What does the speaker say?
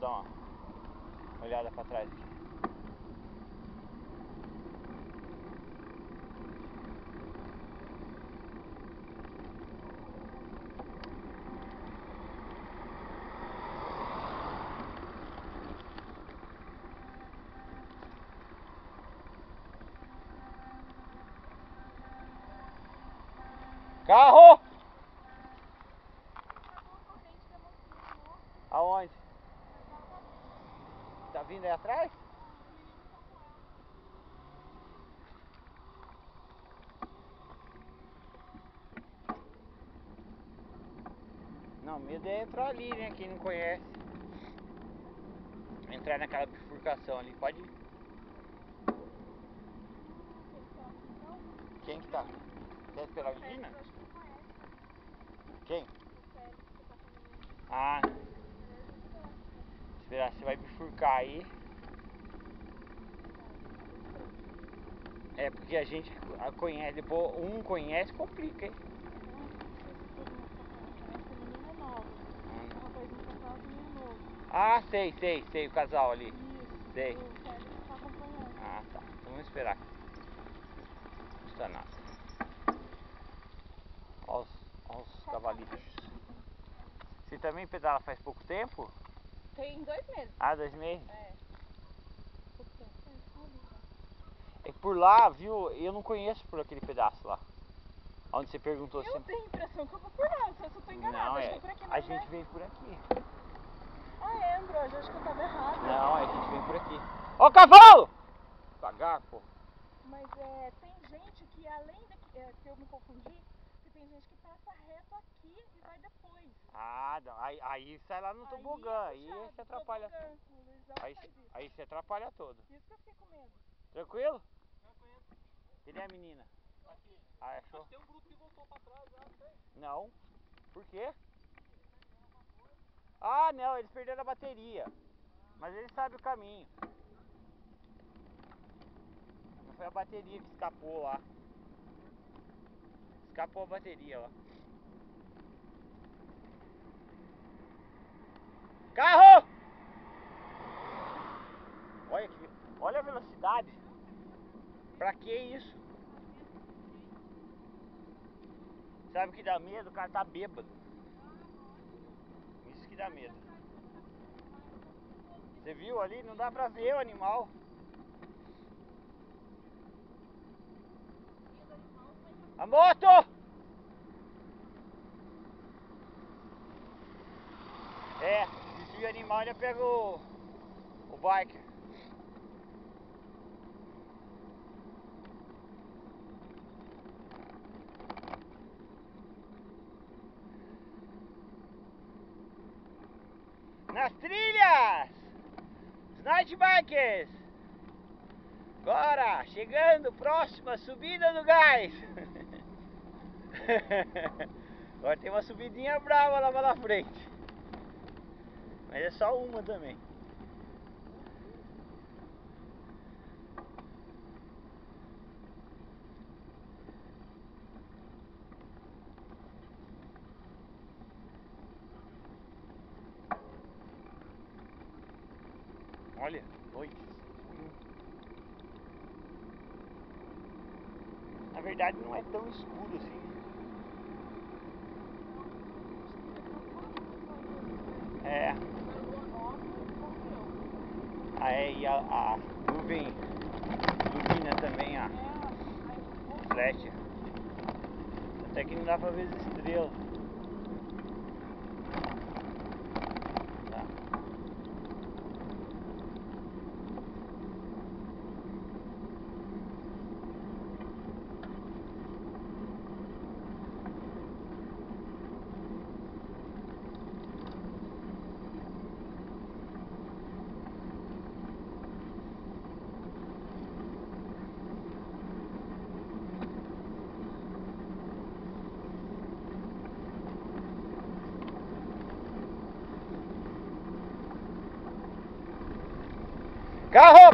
dar uma olhada para trás aqui. Carro! Aonde? Tá vindo aí atrás? Não, medo é entrar ali, né? Quem não conhece. Entrar naquela bifurcação ali, pode ir. Quem que tá? Quer esperar a menina? Quem? Ah, esperar, você vai bifurcar aí. É porque a gente conhece, depois um conhece, complica, hein? Ah, sei, sei, sei, o casal ali. Sei. Ah, tá. Então vamos esperar. Não custa nada. Olha os cavalitos. Você também pedala faz pouco tempo? Tem 2 meses. Ah, 2 meses? É. Pouco tempo. É que por lá, viu, eu não conheço por aquele pedaço lá. Onde você perguntou assim. Eu tenho a impressão que eu vou por lá, não sei se eu tô enganada. Não, é. A gente veio por aqui. Ah, é, Ambrose, acho que eu tava errado. Não, a gente veio por aqui. Ô, cavalo! Pagar, pô. Mas é, tem gente que além de que eu me confundi, tem gente que passa reto aqui e vai depois. Ah, não. Aí sai lá no tobogã, aí você atrapalha. Aí você atrapalha todo. Isso que eu fiquei com medo. Tranquilo? Tranquilo. Cadê a menina? Aqui. Ah, achou? Mas tem um grupo que voltou pra trás lá, não tem? Não. Por quê? Ah, não, eles perderam a bateria. Mas eles sabem o caminho. Não foi a bateria que escapou lá. Escapou a bateria lá. Carro! Olha aqui, olha a velocidade. Pra que isso? Sabe o que dá medo? O cara tá bêbado. Isso que dá medo. Você viu ali? Não dá pra ver o animal. A moto! É, desvia o animal, já pega o bike. Nas trilhas! Os night bikers! Bora! Chegando, próxima subida do gás! Agora tem uma subidinha brava lá na frente. Mas é só uma também. Olha, noite. Na verdade não é tão escuro assim. É. Ah, é, e a nuvem ilumina também a flecha. Até que não dá pra ver as estrelas. Tá. Carro!